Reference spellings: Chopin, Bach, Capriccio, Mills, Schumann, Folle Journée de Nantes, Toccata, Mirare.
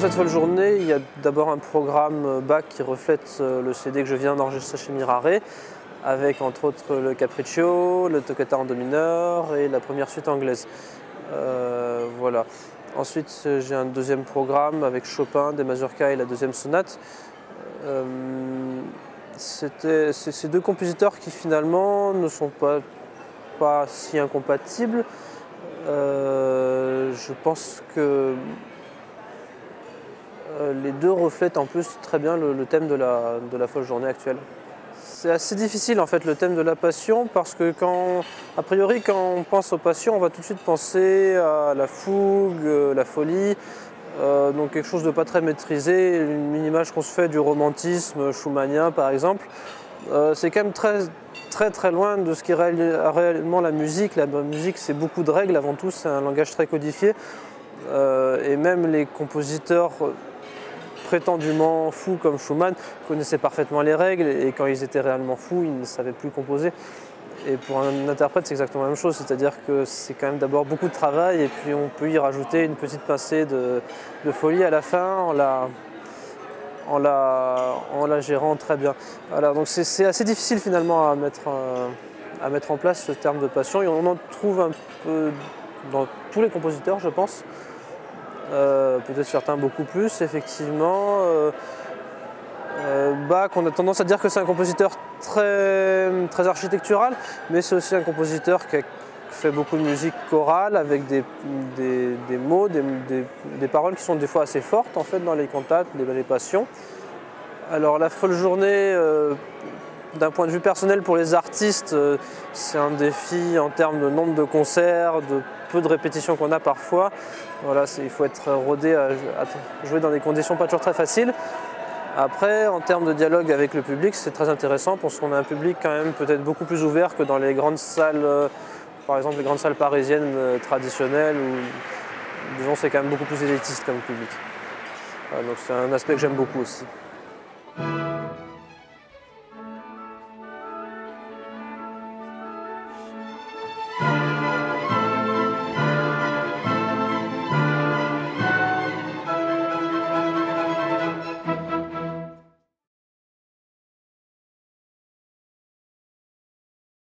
Pour cette folle journée, il y a d'abord un programme Bach qui reflète le CD que je viens d'enregistrer chez Mirare, avec entre autres le Capriccio, le Toccata en do mineur et la première suite anglaise. Voilà. Ensuite, j'ai un deuxième programme avec Chopin, des mazurkas et la deuxième sonate. C'était ces deux compositeurs qui finalement ne sont pas si incompatibles. Je pense que les deux reflètent en plus très bien le thème de la folle journée actuelle. C'est assez difficile en fait le thème de la passion, parce que a priori quand on pense aux passions, on va tout de suite penser à la fougue, la folie, donc quelque chose de pas très maîtrisé, une image qu'on se fait du romantisme schumannien par exemple. C'est quand même très loin de ce qu'est réellement la musique. La musique, c'est beaucoup de règles avant tout, c'est un langage très codifié, et même les compositeurs prétendument fous comme Schumann connaissaient parfaitement les règles, et quand ils étaient réellement fous, ils ne savaient plus composer. Et pour un interprète, c'est exactement la même chose, c'est-à-dire que c'est quand même d'abord beaucoup de travail, et puis on peut y rajouter une petite pincée de folie à la fin en la gérant très bien. Voilà, donc c'est assez difficile finalement à mettre en place ce terme de passion, et on en trouve un peu dans tous les compositeurs, je pense. Peut-être certains beaucoup plus, effectivement. Bach, on a tendance à dire que c'est un compositeur très architectural, mais c'est aussi un compositeur qui a fait beaucoup de musique chorale, avec des mots, des paroles qui sont des fois assez fortes en fait dans les cantates, les passions. Alors la folle journée, d'un point de vue personnel pour les artistes, c'est un défi en termes de nombre de concerts, de peu de répétitions qu'on a parfois. Voilà, il faut être rodé à jouer dans des conditions pas toujours très faciles. Après, en termes de dialogue avec le public, c'est très intéressant parce qu'on a un public quand même peut-être beaucoup plus ouvert que dans les grandes salles, par exemple les grandes salles parisiennes traditionnelles, où disons c'est quand même beaucoup plus élitiste comme public. Voilà, donc c'est un aspect que j'aime beaucoup aussi.